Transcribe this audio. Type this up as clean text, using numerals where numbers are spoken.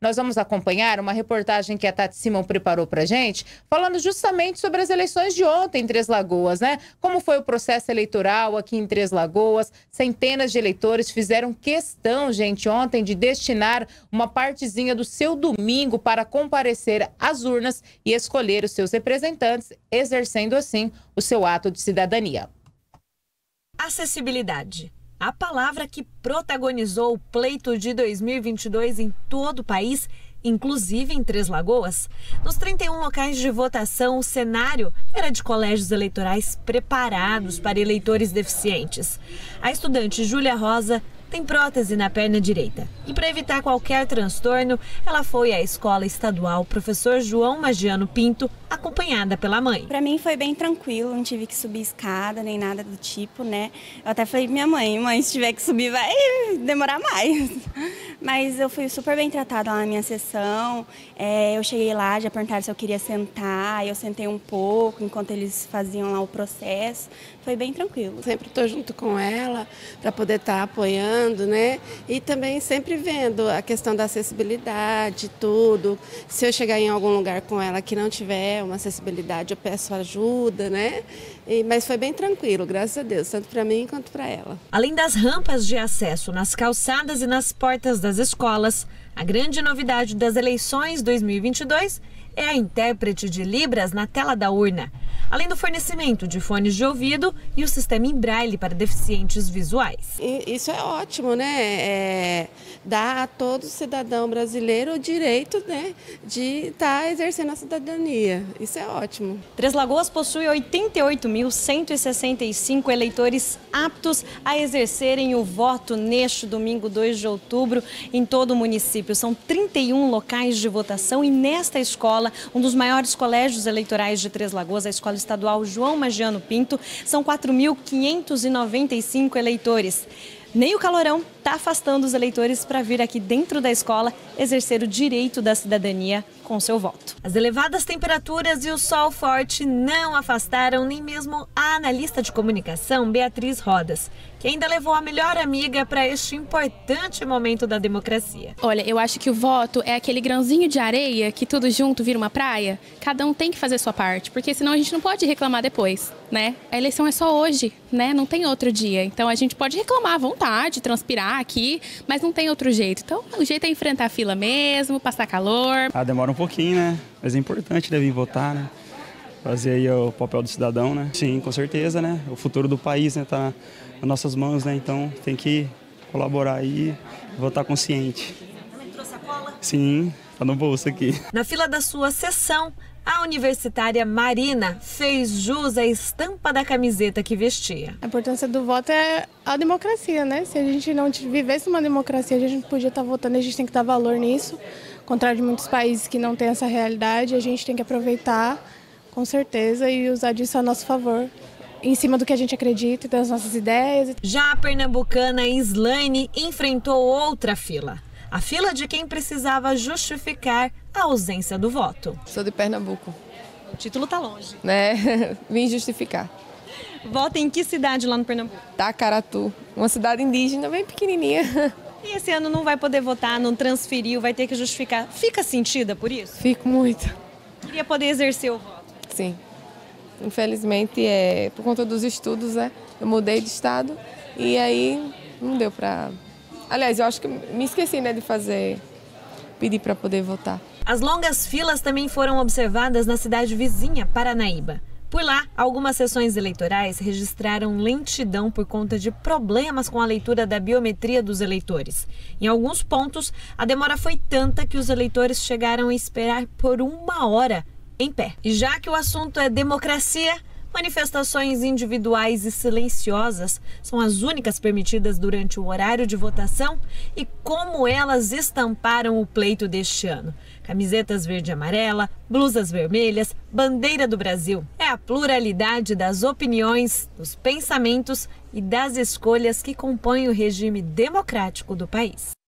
Nós vamos acompanhar uma reportagem que a Tati Simão preparou para a gente, falando justamente sobre as eleições de ontem em Três Lagoas, né? Como foi o processo eleitoral aqui em Três Lagoas. Centenas de eleitores fizeram questão, gente, ontem de destinar uma partezinha do seu domingo para comparecer às urnas e escolher os seus representantes, exercendo assim o seu ato de cidadania. Acessibilidade. A palavra que protagonizou o pleito de 2022 em todo o país, inclusive em Três Lagoas. Nos 31 locais de votação, o cenário era de colégios eleitorais preparados para eleitores deficientes. A estudante Júlia Rosa tem prótese na perna direita e, para evitar qualquer transtorno, ela foi à Escola Estadual Professor João Magiano Pinto, acompanhada pela mãe. Para mim foi bem tranquilo, não tive que subir escada nem nada do tipo, né? Eu até falei pra minha mãe, se tiver que subir vai demorar mais. Mas eu fui super bem tratada lá na minha sessão. Eu cheguei lá, já perguntaram se eu queria sentar, eu sentei um pouco enquanto eles faziam lá o processo. Foi bem tranquilo. Sempre estou junto com ela para poder estar apoiando, né? E também sempre vendo a questão da acessibilidade, tudo. Se eu chegar em algum lugar com ela que não tiver uma acessibilidade, eu peço ajuda, né? Mas foi bem tranquilo, graças a Deus, tanto para mim quanto para ela. Além das rampas de acesso nas calçadas e nas portas das escolas, a grande novidade das eleições 2022 é a intérprete de Libras na tela da urna, além do fornecimento de fones de ouvido e o sistema em braille para deficientes visuais. Isso é ótimo, né? Dá a todo cidadão brasileiro o direito, né, de estar exercendo a cidadania. Isso é ótimo. Três Lagoas possui 88.165 eleitores aptos a exercerem o voto neste domingo 2 de outubro em todo o município. São 31 locais de votação e nesta escola, um dos maiores colégios eleitorais de Três Lagoas, a Escola Estadual João Magiano Pinto, são 4.595 eleitores. Nem o calorão está afastando os eleitores para vir aqui dentro da escola exercer o direito da cidadania com seu voto. As elevadas temperaturas e o sol forte não afastaram nem mesmo a analista de comunicação Beatriz Rodas, que ainda levou a melhor amiga para este importante momento da democracia. Olha, eu acho que o voto é aquele grãozinho de areia que tudo junto vira uma praia. Cada um tem que fazer a sua parte, porque senão a gente não pode reclamar depois, né? A eleição é só hoje, né? Não tem outro dia. Então a gente pode reclamar à vontade, transpirar aqui, mas não tem outro jeito. Então o jeito é enfrentar a fila mesmo, passar calor. Ah, demora um pouquinho, né? Mas é importante, né, vir votar, né? Fazer aí o papel do cidadão, né? Sim, com certeza, né? O futuro do país, né, tá nas nossas mãos, né? Então tem que colaborar aí, votar consciente. Também trouxe a cola? Sim, tá no bolso aqui. Na fila da sua sessão, a universitária Marina fez jus à estampa da camiseta que vestia. A importância do voto é a democracia, né? Se a gente não vivesse uma democracia, a gente não podia estar votando, a gente tem que dar valor nisso. Ao contrário de muitos países que não têm essa realidade, a gente tem que aproveitar, com certeza, e usar disso a nosso favor, em cima do que a gente acredita e das nossas ideias. Já a pernambucana Islaine enfrentou outra fila. A fila de quem precisava justificar a ausência do voto. Sou de Pernambuco. O título está longe. Né? Vim justificar. Vota em que cidade lá no Pernambuco? Tacaratu, uma cidade indígena bem pequenininha. E esse ano não vai poder votar, não transferiu, vai ter que justificar. Fica sentida por isso? Fico muito. Queria poder exercer o voto? Sim. Infelizmente, por conta dos estudos, né? Eu mudei de estado e aí não deu para... Aliás, eu acho que me esqueci, né, de pedir para poder votar. As longas filas também foram observadas na cidade vizinha, Paranaíba. Por lá, algumas sessões eleitorais registraram lentidão por conta de problemas com a leitura da biometria dos eleitores. Em alguns pontos, a demora foi tanta que os eleitores chegaram a esperar por uma hora em pé. E já que o assunto é democracia, manifestações individuais e silenciosas são as únicas permitidas durante o horário de votação e como elas estamparam o pleito deste ano. Camisetas verde e amarela, blusas vermelhas, bandeira do Brasil. É a pluralidade das opiniões, dos pensamentos e das escolhas que compõem o regime democrático do país.